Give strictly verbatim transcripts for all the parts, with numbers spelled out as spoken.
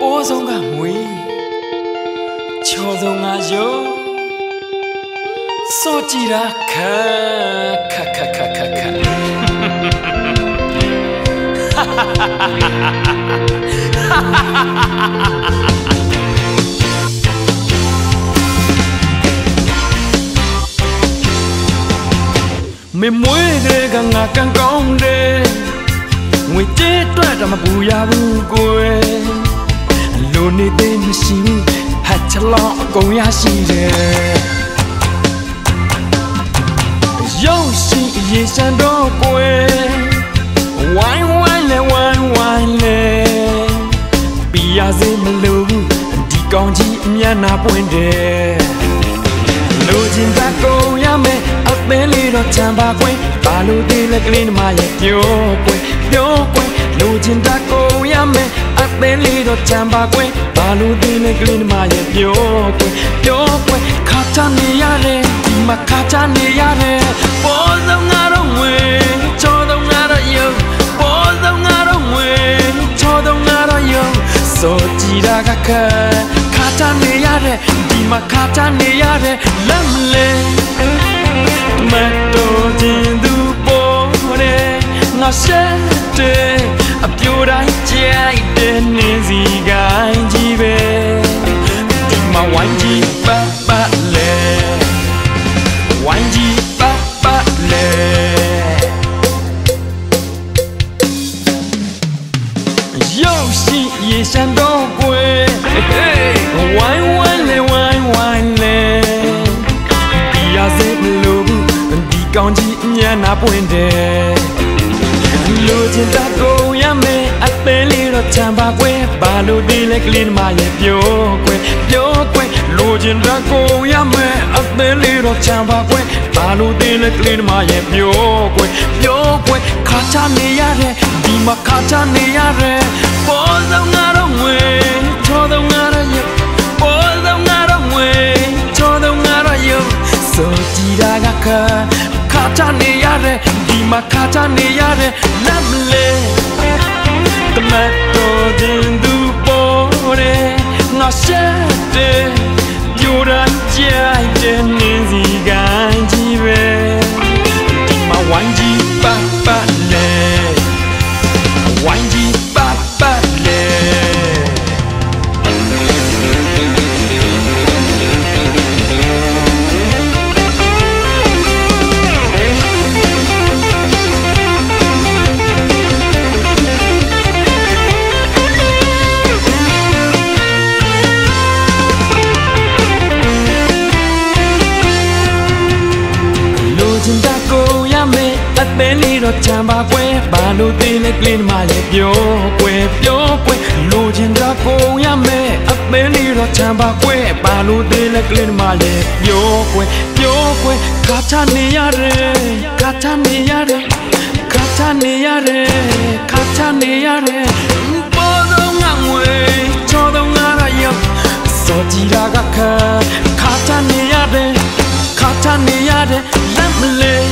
Pozonga mui, chozonga yo, sochira ka ka ka ka ka ka. Ha ha ha ha ha ha ha. Mềm muối đê càng ngà càng cong đê, người chết toẹt mà bùi ya bùi quê. Luôn đi đến mà xin, hạt chả lọ cũng ya xin đê. Yo xin gì xa đó quê, hoài hoài lê hoài hoài lê. Bì ya dê mà lưu, đi con chị mía na quên đê. Lưu chim ta cô ya mê. Bé lì đọt chạm ba quên, ba lù đi lắc lên mà nhẹ nhô quên, nhô quên. Lù chim ta cô ya mẹ, ác bé lì đọt chạm ba quên, ba lù đi lắc lên mà nhẹ nhô quên, nhô quên. Khát chán đi ya re, mà khát chán đi ya re. Bố đâu ngã đâu quên, cho đâu ngã đâu yêu. Bố đâu ngã đâu quên, cho đâu ngã đâu yêu. So chỉ ra gác khe, khát chán đi ya re, mà khát chán đi ya re. Lắm lên. Mẹ tôi tin du bố đê ngó sen đê ấp yêu đai che đến nên gì gái gì về đi mà quanh gì ba ba lê quanh gì ba ba lê yêu si ye san đâu quê quay quay lê quay quay lê đi ra dép con chị nhé nắp quên đề lùi trên ta cô ya mê ắt bé lì đọt chạm ba quê ba lùi đi lệch lên mà nhẹ vô quê vô quê lùi trên ta cô ya mê ắt bé lì đọt chạm ba quê ba lùi đi lệch lên mà nhẹ vô quê vô quê khát chán đi ya re đi mà khát chán đi ya re bố đâu ngã đâu quê cho đâu ngã đâu yêu bố đâu ngã đâu quê cho đâu ngã đâu yêu sợ chỉ đã ngã cả Kacani yare, di ma kacani yare, namle. Tomato jindu pore, ngashete, yuran jai jeni zigai jibe, di ma wanji papale, wanji papale. Bé lì đọt chạm ba quê, ba lù đi lệch lên mà nhẹ vô quê, vô quê. Lù trên ra cô ya mê, ấp bé lì đọt chạm ba quê, ba lù đi lệch lên mà nhẹ vô quê, vô quê. Kacani yare, kacani yare, kacani yare, kacani yare. Bố đâu ngã quê, cho đâu ngã ra yêu. So chỉ ra gác khe, kacani yare, kacani yare, lắm lê.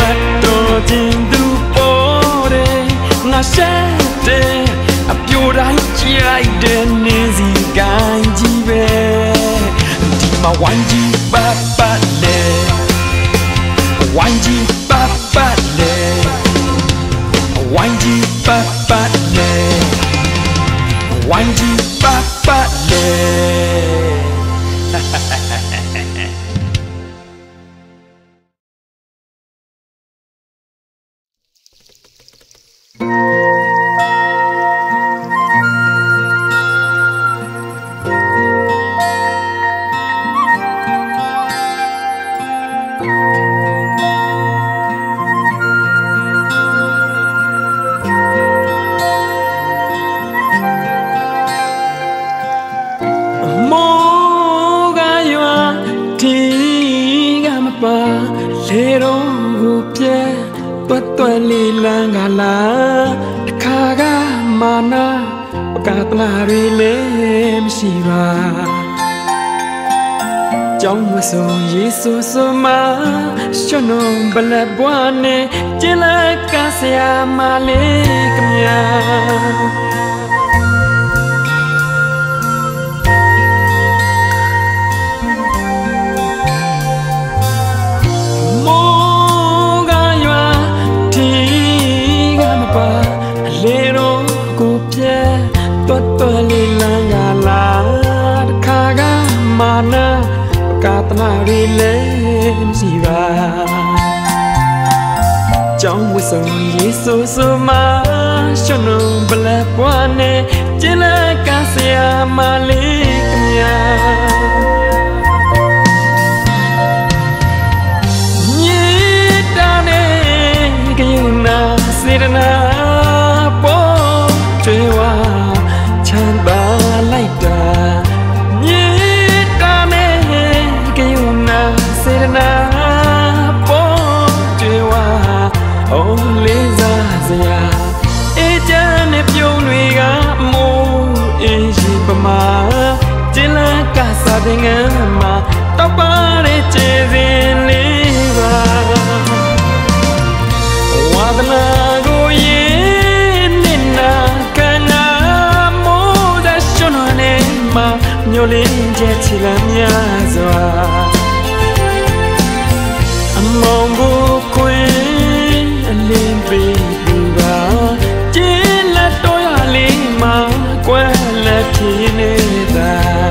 Matto jindu pore ngashete apyorai chai denezi ganjibe di ma wanji papale wanji papale wanji papale wanji papale. trong so Giêsu so ma cho nó bale buane chỉ là ca sea male kemia mo ga ya thi ga ma pa le ro ku pye tot pa le la ga la kha ga ma na Katana rilem siva trong mùa sầu Giêsu so ma cho nó bale buane chỉ là ca sea malik nha nhị ta ne cái na sirna po trewa chan ba lai ta mà tóc ba để che riêng đi vào hoa là gối nên là cái nào mô đã cho nó nên mà nhiều lên che chỉ là nhà già anh mong vô quên anh lên về vào chỉ là tôi là lý mà quên là khi nên ta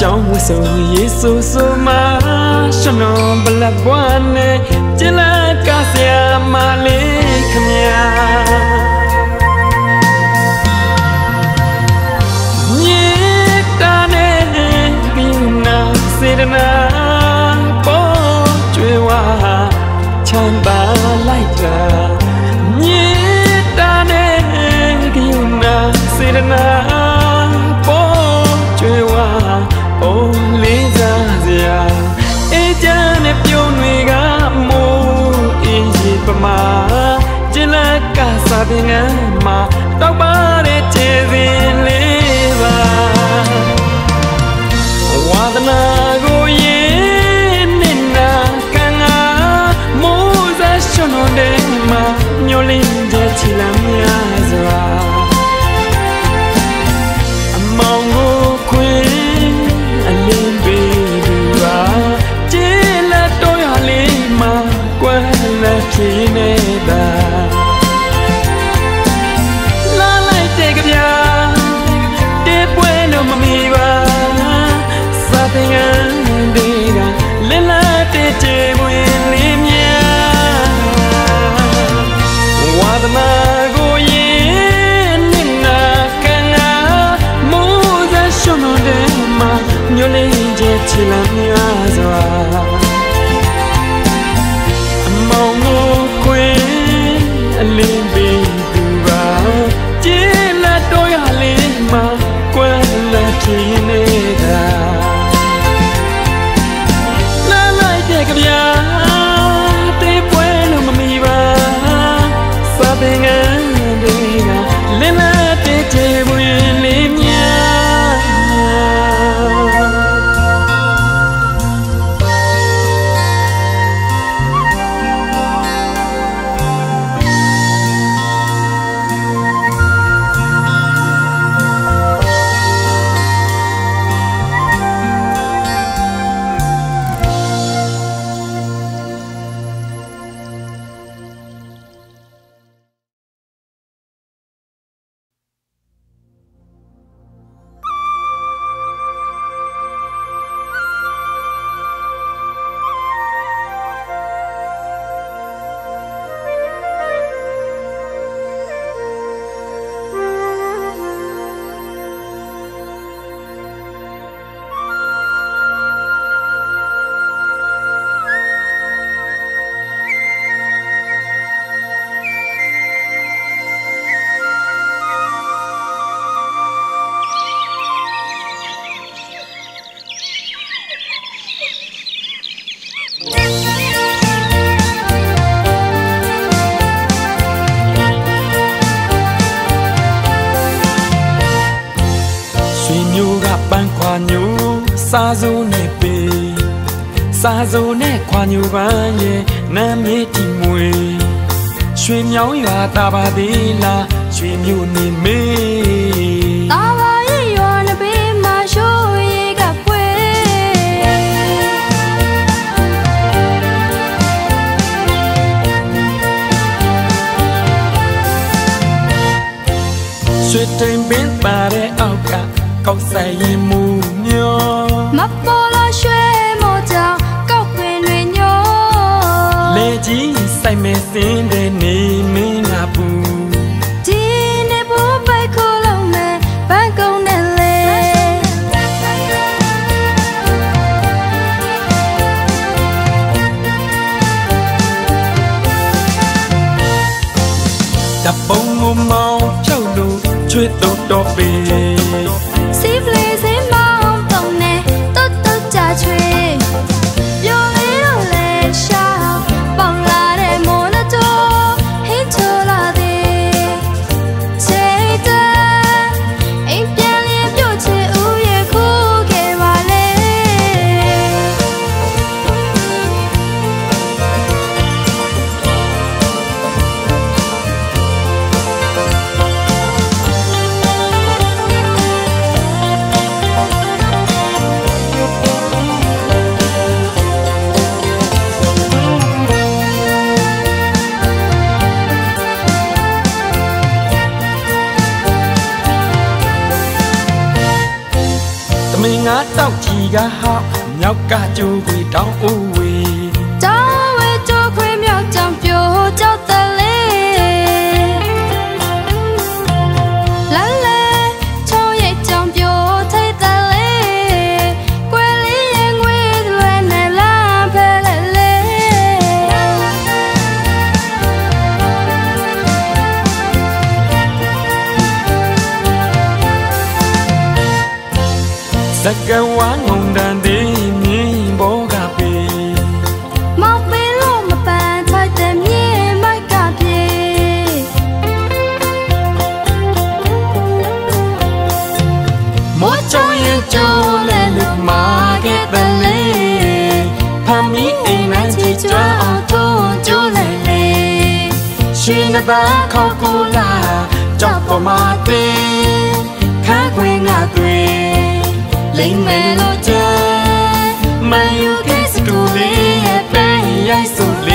trong mùa sầu Giêsu so ma cho nó bale buane chỉ là ca sea malik nha nhị ta ne kinh na sirna po trewa chan ba lai ta nhị ta ne kinh na sirna po trewa ô lý ra già ê cha nếp yêu nuôi gà mù ý gì mà chỉ là cả xa đi nghe mà tóc ba để che vì lý và hoa tân là gối nên là càng á mũ ra cho nó để mà nhiều linh để chỉ làm nhà già la la nyu sa zu ne pe sa zu ne kwa nyu ba ye na me ti mue chui miao yua ta ba de la chui myu ni me ta ba ye yua na be ma shu ye ga pwe chui tem bin ba de au ka cậu say mù nhớ mập bò la xuê mò chào cậu quên luyện nhớ lê chỉ say mê xin để ni mi là bù chỉ để bù bay khô lòng mẹ bay công đèn lê đập bông ngô mau châu đủ chuyện tốt đỏ về xếp lê xếp mong tổng nè tốt tốt trà trùy dù lý đâu lên sao bằng là để mô nà tô hít thơ là đi chế tê em kia liếp dù chế ưu yê khu kê bà lê ngã tao chỉ gà hao nhau cả chu quỳ đau u quỳ cháu quỳ chu quỳ miao chăm chú cháu ta lê lá lê cháu dậy chăm chú thấy ta lê quê lý em quỳ lê này làm phê lê lê sắc cái quá ngon đàn đi nhí bố cà phê mọc bên luôn mà bạn thay tìm nhí mấy cà phê mỗi chỗ như chỗ lên được mà ghét bên lê pha mỹ anh anh chỉ cho ở thôn chỗ này lê xin người ta khâu cô là chọc vào mà tê khá quên là tùy linh mê lô chê mà yêu cái sự đủ lý hết đây ai xử lý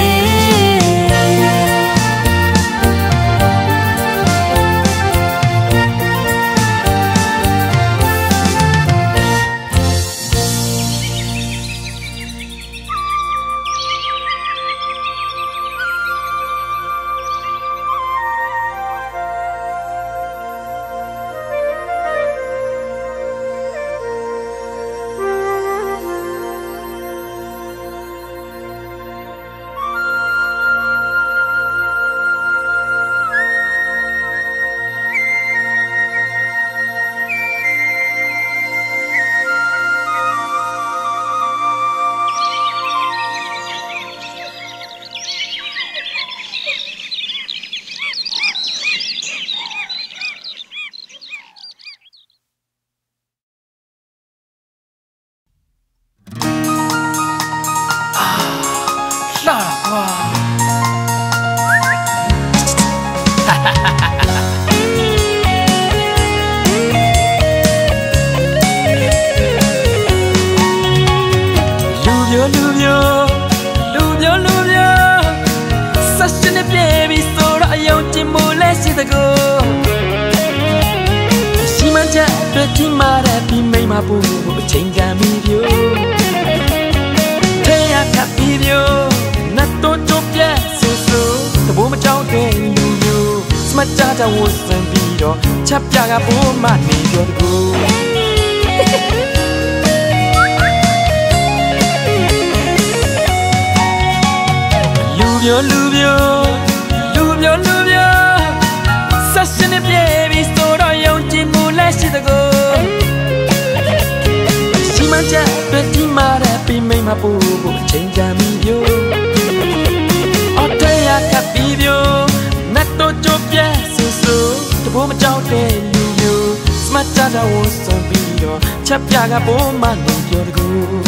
마 찾아왔어 빌려 잡다가 보만 겨르고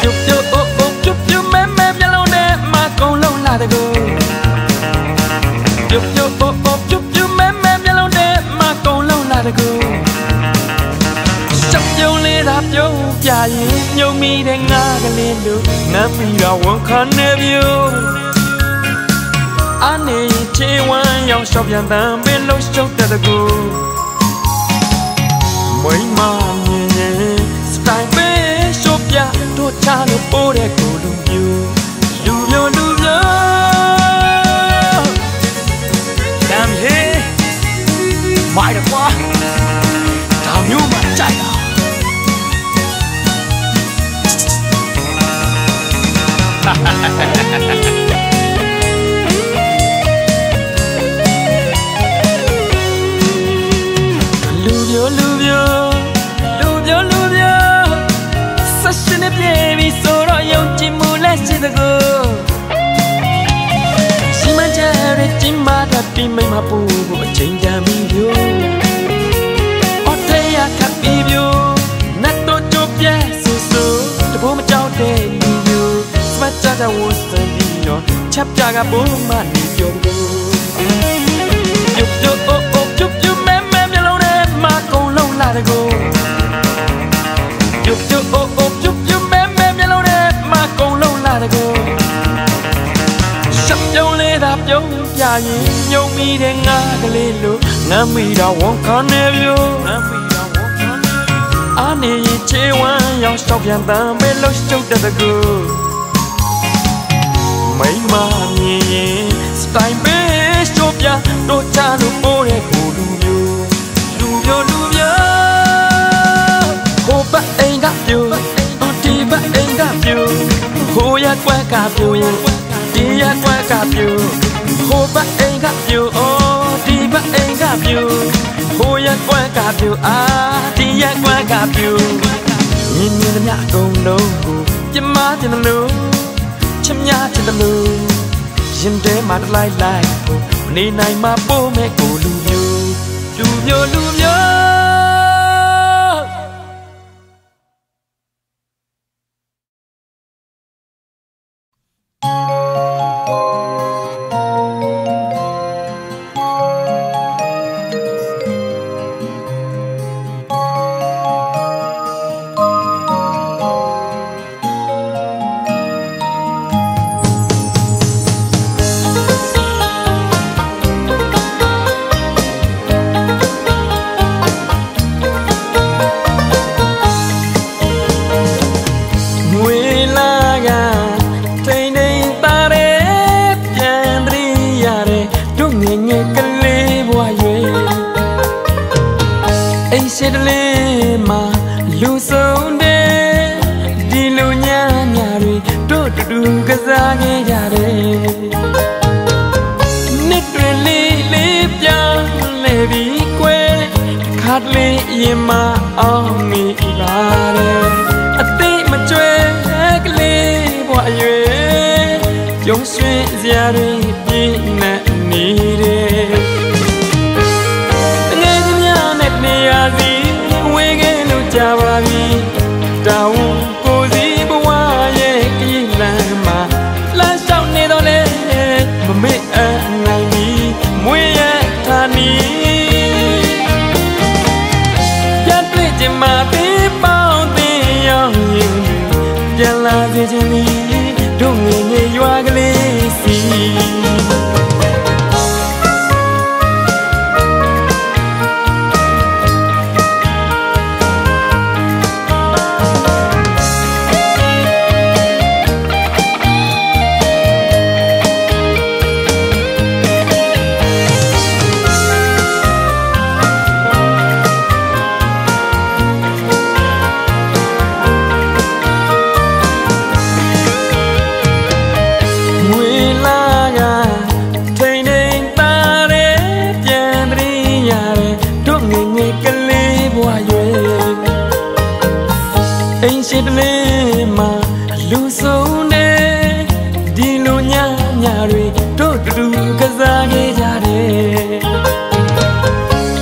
좁혀 옥옥 좁혀 맴맴 멜로네 마콩 롱라다고 좁혀 옥옥 좁혀 맴맴 멜로네 마콩 롱라다고 좁혀 레답혀 야이 뇽미 댕아갈레루 남미라 원칸네비오 아니 제왕 영섭양 담배 롱쇼 따다고 mấy mà nhẹ tay bé chụp ya đôi cha nó bố để cô luôn yêu luôn yêu luôn nhớ làm thế mãi được quá tao nhớ mà chạy à ha ha ha ha ha ha. Mình mà bù bộ trên đà mi yêu ở đây à khắp yêu nát tôi chụp ya su su để bố mà trao để mi yêu mắt cha đã uốn sang đi nó chắp cha gặp bố mà đi yêu đâu chụp chụp ôm ôm chụp chụp mềm mềm như lâu đêm mà câu lâu là để cô chụp chụp ôm ôm chụp chụp mềm mềm như lâu đêm mà câu lâu là để cô sắp dấu lê đạp dấu dài nhau mi đen ngã cái lê lú ngã mi đào quăng con nếp yêu anh ấy chế hoa nhau sọc giàn ta bên lối sâu ta ta cứ mấy mà nhẹ tay bé chụp ya đôi cha đôi bố để cô đu yêu đu yêu đu yêu cô bắt anh đáp yêu anh thì bắt anh đáp yêu cô ya qua cà phê đi ăn qua cà phê cô bắt anh gặp yêu ô đi bắt anh gặp yêu cô ăn qua cà phê à đi ăn qua cà phê nhìn như là nhà công đâu chấm má trên tấm lưới chấm nhà trên tấm lưới nhìn thế mà lại lại đi này mà bố mẹ cô lu yêu lu yêu lu yêu.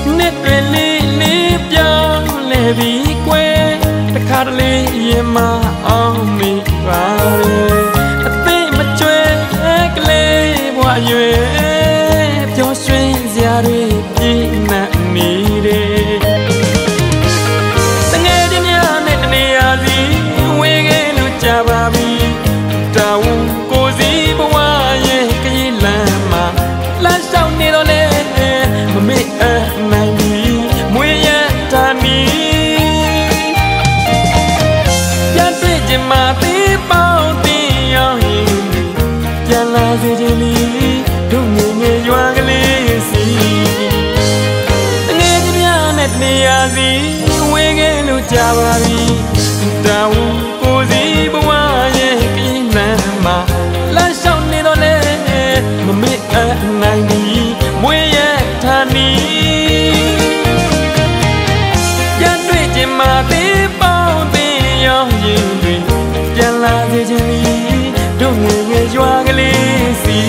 Nét về ly rabi trao cô gì bao ye cái là mà lá sau này đó lên mà mẹ này đi mua ye ta mi gian về chỉ mà tí bao tí yêu gian là gì chỉ đi đúng người nghe doa cái ly gì nghe cái nhà nét này gì quê nghe lưu cha rabi trao cô gì bao này đi mua ye thanh đi gian đuôi chỉ mà tí bao tí yêu gì đuôi gian là thế chỉ đi đâu người nghe doa cái ly gì.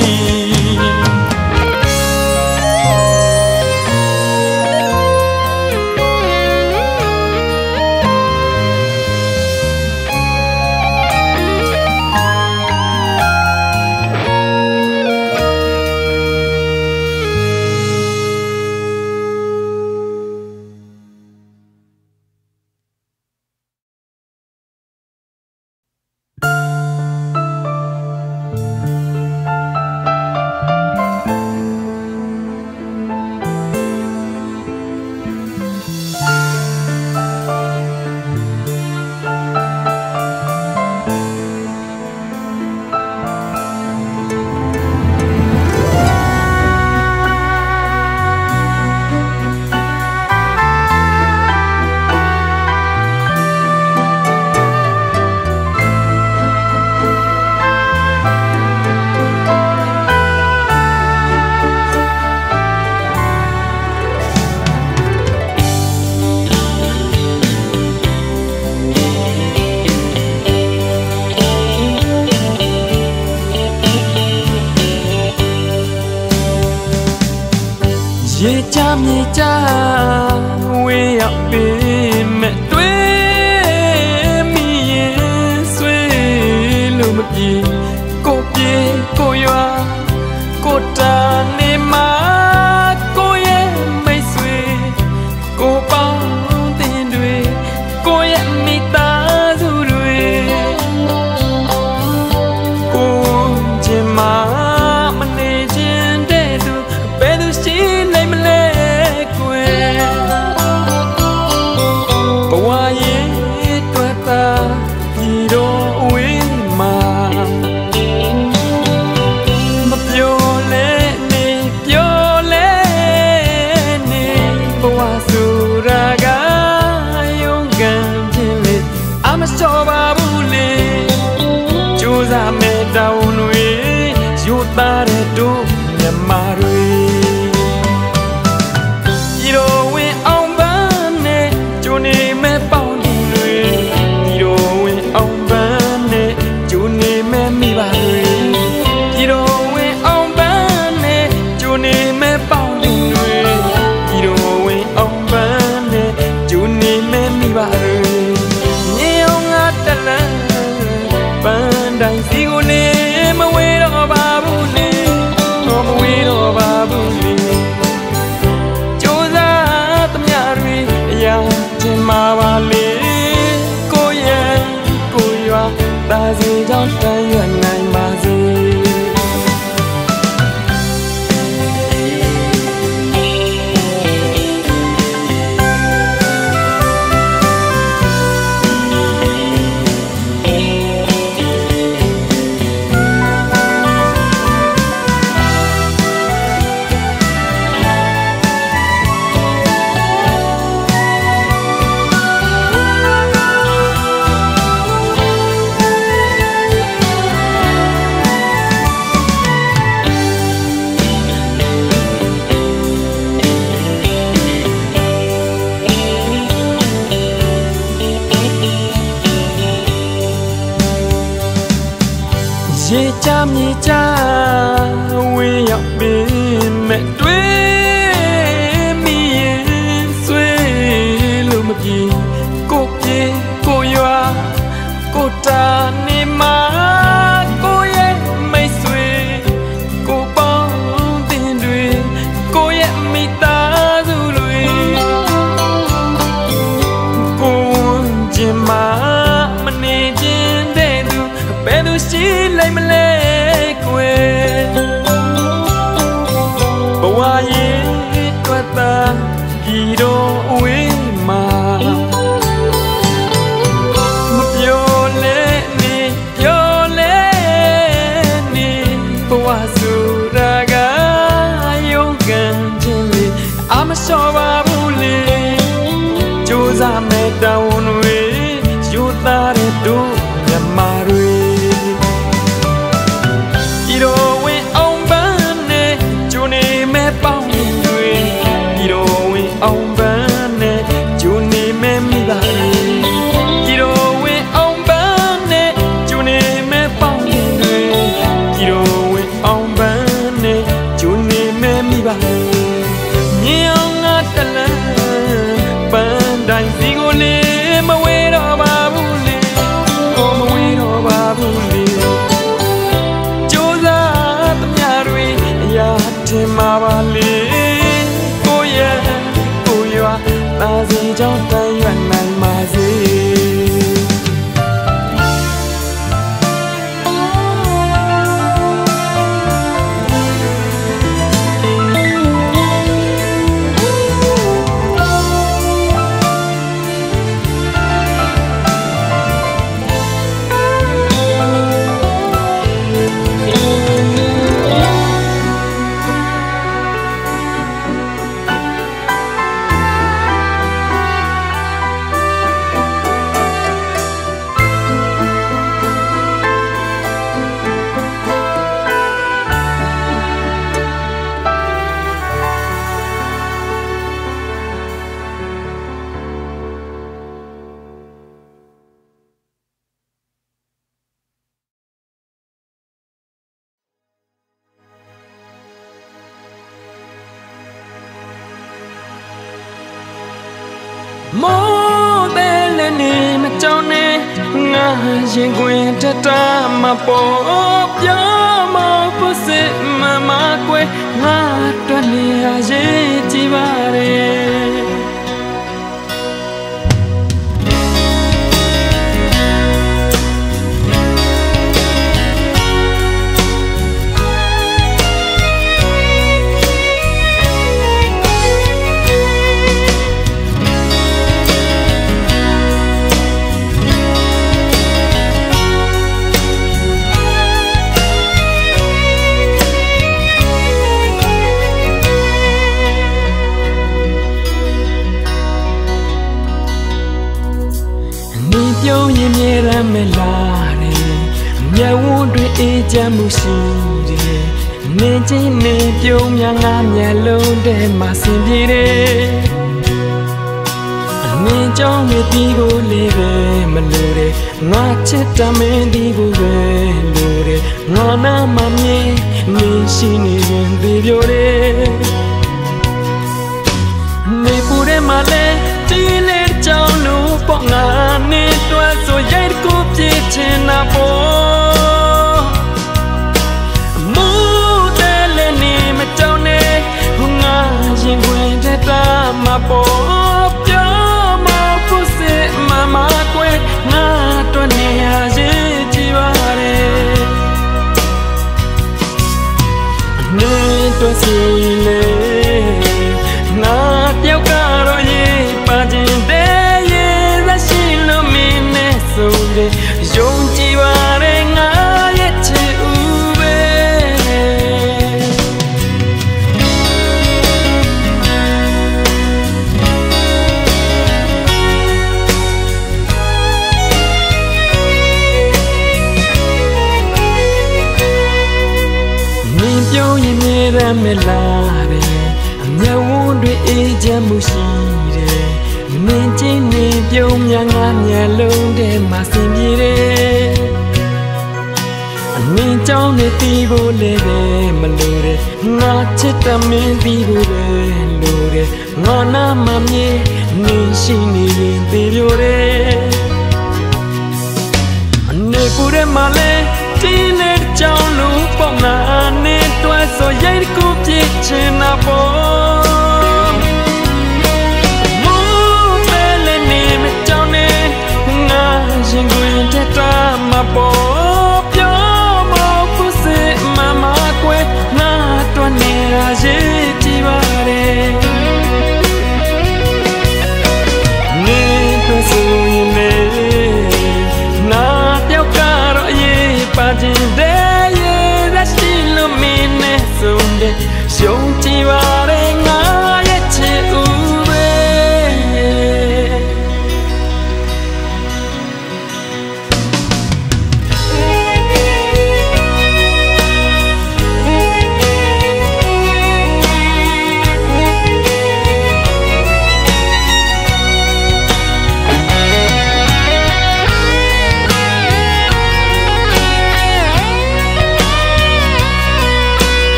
Mà mình nên chiến để được lê mê lê quê bầu ai ít qua ta kỳ đô uế mà một vô lê mi vô lê mi bầu ai dù ra gái yêu gần trên lì ám cho ba bu lì chú ra mẹ đau nguy chú ta để đu nhà mà rùi Hãy subscribe cho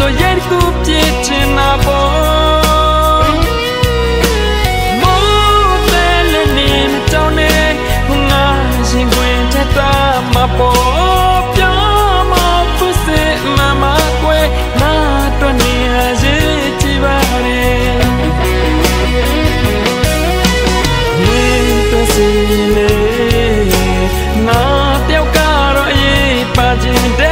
so yer kup chechna bo mo telenin tone nga jingwen ta ma bo pyo ma pse ma ma kwe na to ni aje ti bare yen to sile na teo karo e pa jin de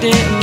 để